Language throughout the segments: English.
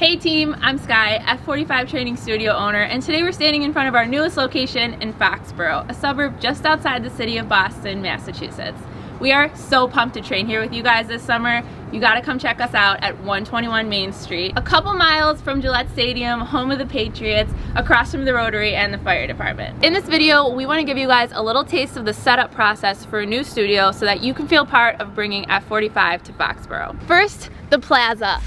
Hey team, I'm Sky, F45 Training Studio owner, and today we're standing in front of our newest location in Foxborough, a suburb just outside the city of Boston, Massachusetts. We are so pumped to train here with you guys this summer. You gotta come check us out at 121 Main Street, a couple miles from Gillette Stadium, home of the Patriots, across from the Rotary and the fire department. In this video, we wanna give you guys a little taste of the setup process for a new studio so that you can feel part of bringing F45 to Foxborough. First, the plaza.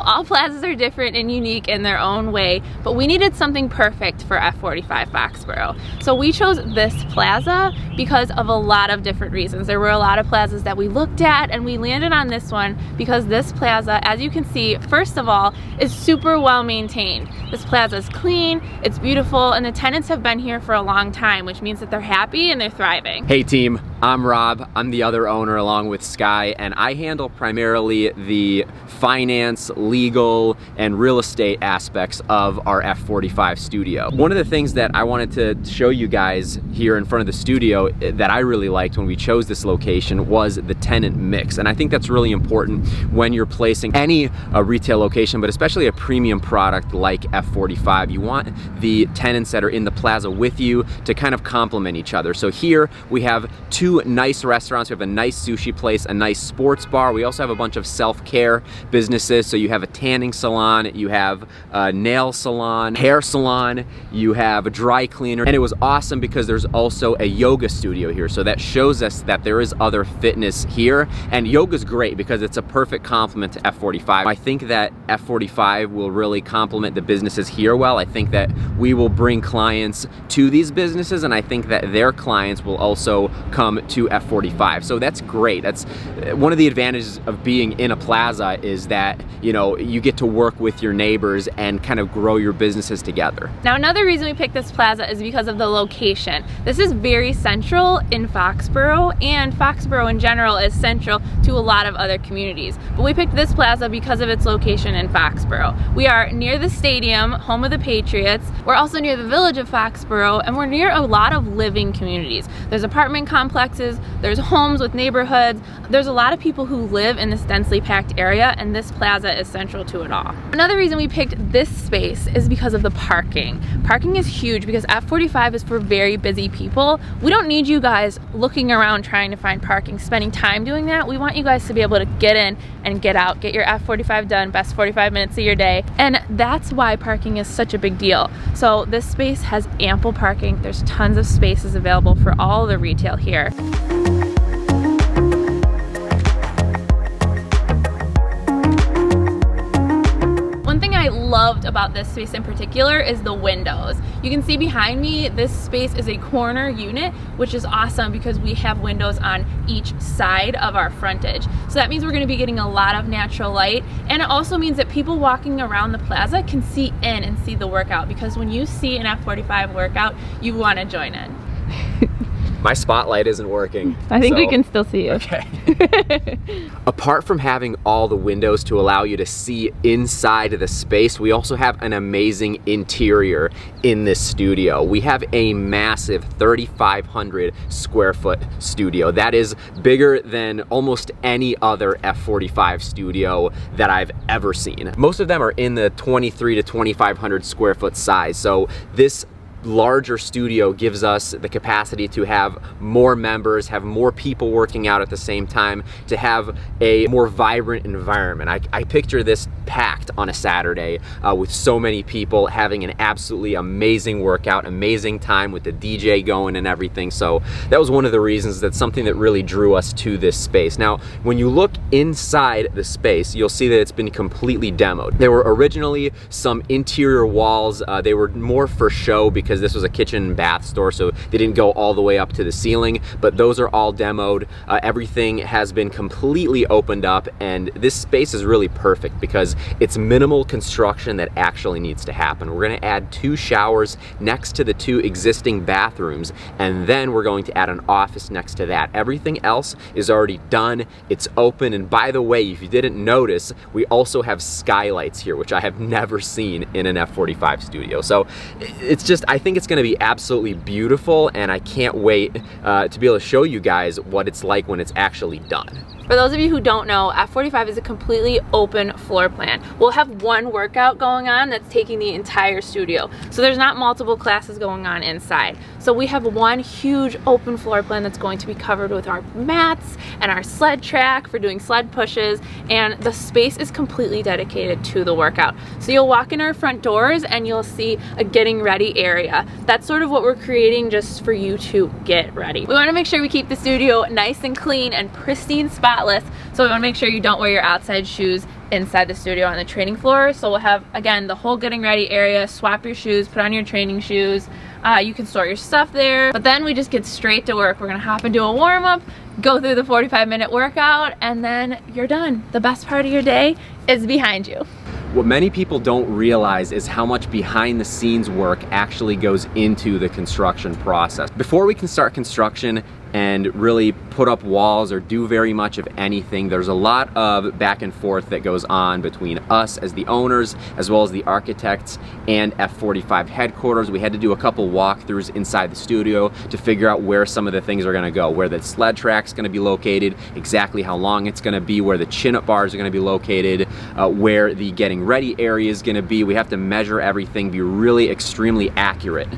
All plazas are different and unique in their own way, but we needed something perfect for F45 Foxborough. So we chose this plaza because of a lot of different reasons. There were a lot of plazas that we looked at, and we landed on this one because this plaza, as you can see, first of all, is super well maintained. This plaza is clean, it's beautiful, and the tenants have been here for a long time, which means that they're happy and they're thriving. Hey team, I'm Rob. I'm the other owner along with Sky, and I handle primarily the finance, legal, and real estate aspects of our F45 studio. One of the things that I wanted to show you guys here in front of the studio that I really liked when we chose this location was the tenant mix. And I think that's really important when you're placing any retail location, but especially a premium product like F45. You want the tenants that are in the plaza with you to kind of complement each other. So here we have two nice restaurants. We have a nice sushi place, a nice sports bar. We also have a bunch of self-care businesses. So you have a tanning salon, you have a nail salon, hair salon, you have a dry cleaner. And it was awesome because there's also a yoga studio here. So that shows us that there is other fitness here. And yoga's great because it's a perfect complement to F45. I think that F45 will really complement the businesses here well. I think that we will bring clients to these businesses, and I think that their clients will also come to F45. So that's great. That's one of the advantages of being in a plaza, is that, you know, you get to work with your neighbors and kind of grow your businesses together. Now, another reason we picked this plaza is because of the location. This is very central in Foxborough, and Foxborough in general is central to a lot of other communities. But we picked this plaza because of its location in Foxborough. We are near the stadium, home of the Patriots. We're also near the village of Foxborough, and we're near a lot of living communities. There's apartment complexes, there's homes with neighborhoods, there's a lot of people who live in this densely packed area, and this plaza is central to it all. Another reason we picked this space is because of the parking. Parking is huge because F45 is for very busy people. We don't need you guys looking around trying to find parking, spending time doing that. We want you guys to be able to get in and get out, get your F45 done, best 45 minutes of your day. And that's why parking is such a big deal. So this space has ample parking. There's tons of spaces available for all the retail here. Loved about this space in particular is the windows. You can see behind me, this space is a corner unit, which is awesome because we have windows on each side of our frontage. So that means we're going to be getting a lot of natural light, and it also means that people walking around the plaza can see in and see the workout, because when you see an F45 workout, you want to join in. My spotlight isn't working. I think we can still see you. Okay. Apart from having all the windows to allow you to see inside of the space, we also have an amazing interior in this studio. We have a massive 3,500 square foot studio. That is bigger than almost any other F45 studio that I've ever seen. Most of them are in the 23 to 2,500 square foot size. So this larger studio gives us the capacity to have more members, have more people working out at the same time, to have a more vibrant environment. I picture this packed on a Saturday with so many people having an absolutely amazing workout, amazing time with the DJ going and everything. So that was one of the reasons, that's something that really drew us to this space. Now, when you look inside the space, you'll see that it's been completely demoed. There were originally some interior walls. They were more for show because because this was a kitchen and bath store, so they didn't go all the way up to the ceiling, but those are all demoed. Everything has been completely opened up, and this space is really perfect because it's minimal construction that actually needs to happen. We're going to add two showers next to the two existing bathrooms, and then we're going to add an office next to that. Everything else is already done. It's open, and by the way, if you didn't notice, we also have skylights here, which I have never seen in an F45 studio. So it's just, I think it's going to be absolutely beautiful, and I can't wait to be able to show you guys what it's like when it's actually done. For those of you who don't know, F45 is a completely open floor plan. We'll have one workout going on that's taking the entire studio. So there's not multiple classes going on inside. So we have one huge open floor plan that's going to be covered with our mats and our sled track for doing sled pushes, and the space is completely dedicated to the workout. So you'll walk in our front doors and you'll see a getting ready area. That's sort of what we're creating just for you to get ready. We want to make sure we keep the studio nice and clean and pristine spotless. So we want to make sure you don't wear your outside shoes inside the studio on the training floor. So we'll have, again, the whole getting ready area, swap your shoes, put on your training shoes. You can store your stuff there, but then we just get straight to work. We're gonna hop into a warm-up, go through the 45-minute workout, and then you're done. The best part of your day is behind you. What many people don't realize is how much behind the scenes work actually goes into the construction process. Before we can start construction and really put up walls or do very much of anything, there's a lot of back and forth that goes on between us as the owners as well as the architects and F45 headquarters. We had to do a couple walkthroughs inside the studio to figure out where some of the things are going to go, where the sled track's going to be located, exactly how long it's going to be, where the chin-up bars are going to be located, where the getting ready area is going to be. We have to measure everything, be really extremely accurate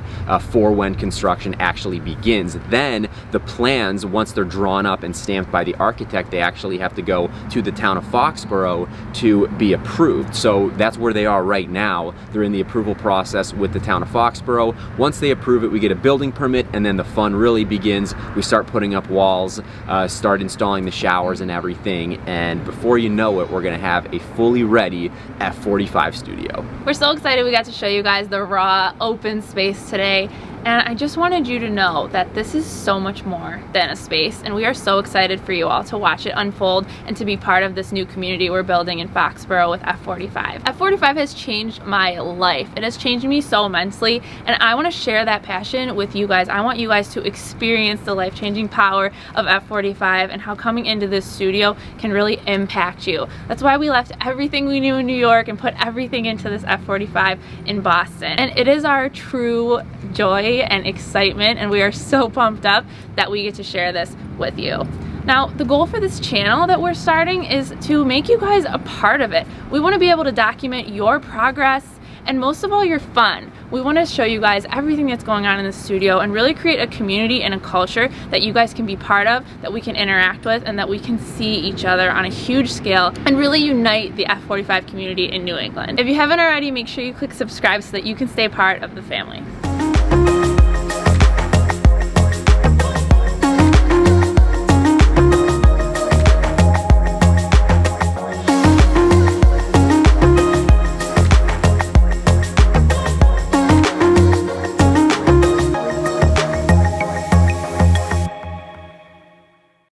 for when construction actually begins. Then the plans, once they're drawn up and stamped by the architect, they actually have to go to the town of Foxborough to be approved. So that's where they are right now. They're in the approval process with the town of Foxborough. Once they approve it, we get a building permit, and then the fun really begins. We start putting up walls, start installing the showers and everything, and before you know it, we're gonna have a fully ready F45 studio. We're so excited we got to show you guys the raw open space today. And I just wanted you to know that this is so much more than a space, and we are so excited for you all to watch it unfold and to be part of this new community we're building in Foxborough with F45. F45 has changed my life. It has changed me so immensely, and I want to share that passion with you guys. I want you guys to experience the life-changing power of F45 and how coming into this studio can really impact you. That's why we left everything we knew in New York and put everything into this F45 in Boston. And it is our true joy and excitement, and we are so pumped up that we get to share this with you. Now, the goal for this channel that we're starting is to make you guys a part of it. We want to be able to document your progress and, most of all, your fun. We want to show you guys everything that's going on in the studio and really create a community and a culture that you guys can be part of, that we can interact with, and that we can see each other on a huge scale and really unite the F45 community in New England. If you haven't already, make sure you click subscribe so that you can stay part of the family.